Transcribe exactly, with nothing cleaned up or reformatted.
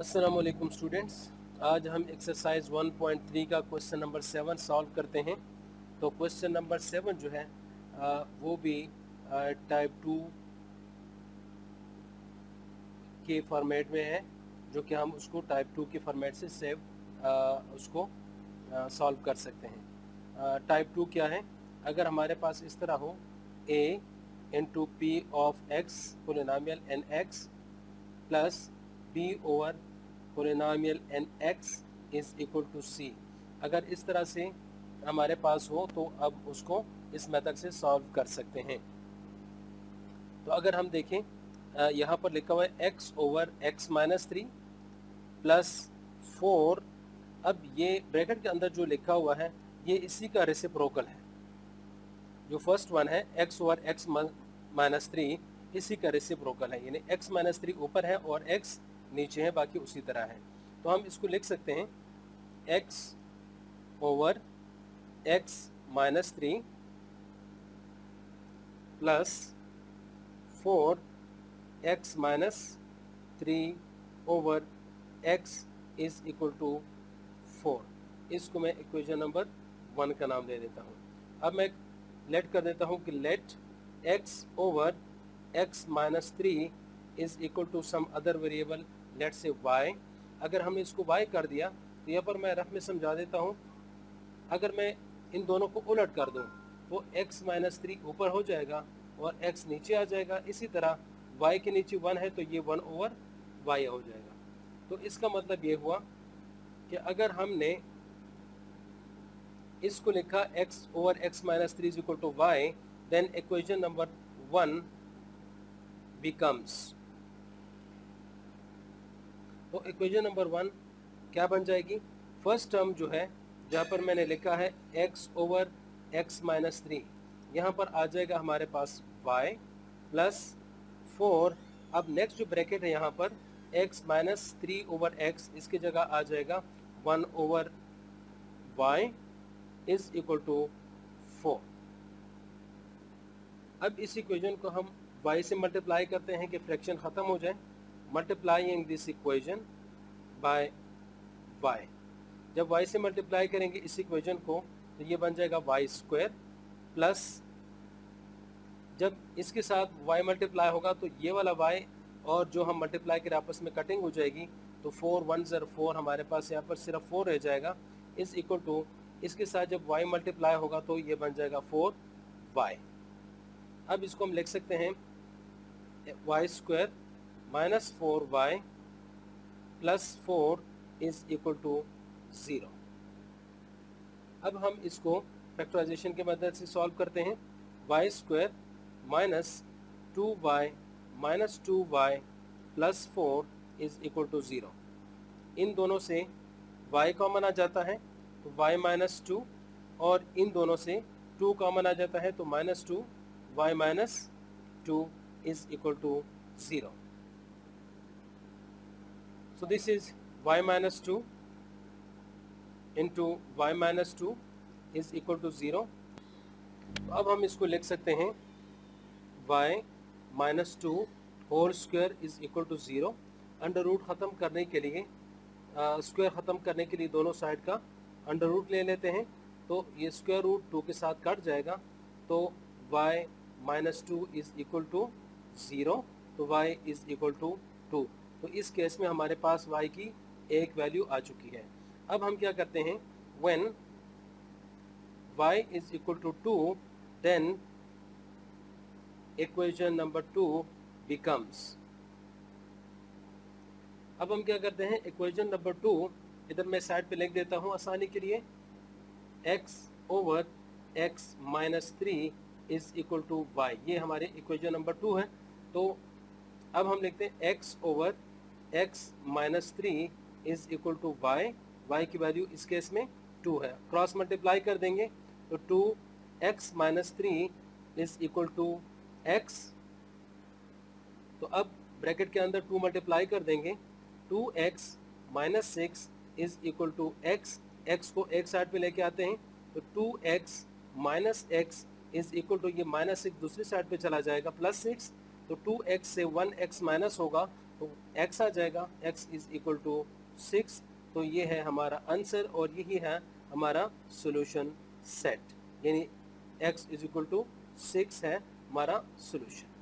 अस्सलामुअलैकुम स्टूडेंट्स, आज हम एक्सरसाइज वन पॉइंट थ्री का क्वेश्चन नंबर सेवन सॉल्व करते हैं। तो क्वेश्चन नंबर सेवन जो है आ, वो भी आ, टाइप टू के फॉर्मेट में है, जो कि हम उसको टाइप टू के फॉर्मेट से सेव आ, उसको सॉल्व कर सकते हैं। आ, टाइप टू क्या है? अगर हमारे पास इस तरह हो a into P of x polynomial N x plus P over polynomial N x is equal to C, अगर इस तरह से हमारे पास हो तो अब उसको इस मेथड से सॉल्व कर सकते हैं। तो अगर हम देखें यहाँ पर लिखा हुआ है x over x minus three plus four. अब ये ब्रैकेट के अंदर जो लिखा हुआ है ये इसी का रेसिप्रोकल है, जो फर्स्ट वन है x over x minus three इसी का रेसिप्रोकल है, यानी x माइनस थ्री ऊपर है और x नीचे है, बाकी उसी तरह है। तो हम इसको लिख सकते हैं x over x minus three plus four x minus three over x is equal to four. इसको मैं इक्वेशन नंबर वन का नाम दे देता हूँ। अब मैं लेट कर देता हूँ कि let x over x minus three is equal to some other variable, let say y। अगर हमने इसको y कर दिया तो यहाँ पर मैं रफ में समझा देता हूँ, अगर मैं इन दोनों को उलट कर दूँ तो x माइनस थ्री ऊपर हो जाएगा और x नीचे आ जाएगा। इसी तरह y के नीचे वन है तो ये वन ओवर y हो जाएगा। तो इसका मतलब ये हुआ कि अगर हमने इसको लिखा x over x minus three is equal to Y, then equation number one becomes, तो इक्वेशन नंबर वन क्या बन जाएगी? फर्स्ट टर्म जो है जहाँ पर मैंने लिखा है x over x minus three, यहाँ पर आ जाएगा हमारे पास y प्लस फोर। अब नेक्स्ट जो ब्रैकेट है यहाँ पर x minus three over x, इसकी जगह आ जाएगा one over y is equal to four. अब इस इक्वेशन को हम y से मल्टीप्लाई करते हैं कि फ्रैक्शन ख़त्म हो जाए। Multiplying this equation by y, जब y से मल्टीप्लाई करेंगे इस इक्वेशन को तो ये बन जाएगा वाई स्क्वायर प्लस, जब इसके साथ y मल्टीप्लाई होगा तो ये वाला y और जो हम मल्टीप्लाई कर आपस में कटिंग हो जाएगी, तो फोर वन ज़र फोर, हमारे पास यहाँ पर सिर्फ फोर रह जाएगा। इज इक्वल टू, इसके साथ जब y मल्टीप्लाई होगा तो ये बन जाएगा फोर वाई। अब इसको हम लिख सकते हैं Y square minus four Y plus four is equal to zero. अब हम इसको फैक्टराइजेशन की मदद से सॉल्व करते हैं। Y square minus two Y minus two Y plus four is equal to zero. इन दोनों से y कॉमन आ जाता है तो y माइनस टू, और इन दोनों से टू कॉमन आ जाता है तो minus two y minus two is equal to zero. So this is y minus two into Y minus two is equal to zero. अब हम इसको लिख सकते हैं y minus two whole square is equal to zero. Under root ख़त्म करने के लिए, स्क्वायर ख़त्म करने के लिए दोनों साइड का अंडर रूट ले लेते हैं, तो ये स्क्वायर रूट टू के साथ कट जाएगा, तो y minus two is equal to zero, तो y is equal to two. तो इस केस में हमारे पास y की एक वैल्यू आ चुकी है। अब हम क्या करते हैं, when y is equal to two then equation number two becomes, अब हम क्या करते हैं, इक्वेशन नंबर टू इधर मैं साइड पे लिख देता हूँ आसानी के लिए, x over x minus three is equal to y, ये हमारे इक्वेशन नंबर टू है। तो अब हम लिखते हैं x over x minus three is equal to y, y की वैल्यू इस केस में टू है, क्रॉस मल्टीप्लाई कर देंगे तो two x minus three is equal to x। तो अब ब्रैकेट के अंदर टू मल्टीप्लाई कर देंगे, two X minus six is equal to X, X को एक साइड पे लेके आते हैं तो two X minus x is equal to, ये माइनस सिक्स दूसरी साइड पे चला जाएगा प्लस सिक्स, तो टू एक्स से वन एक्स माइनस होगा तो x आ जाएगा, x is equal to six. तो ये है हमारा आंसर और यही है हमारा सोल्यूशन सेट, यानी x is equal to six है हमारा सोल्यूशन।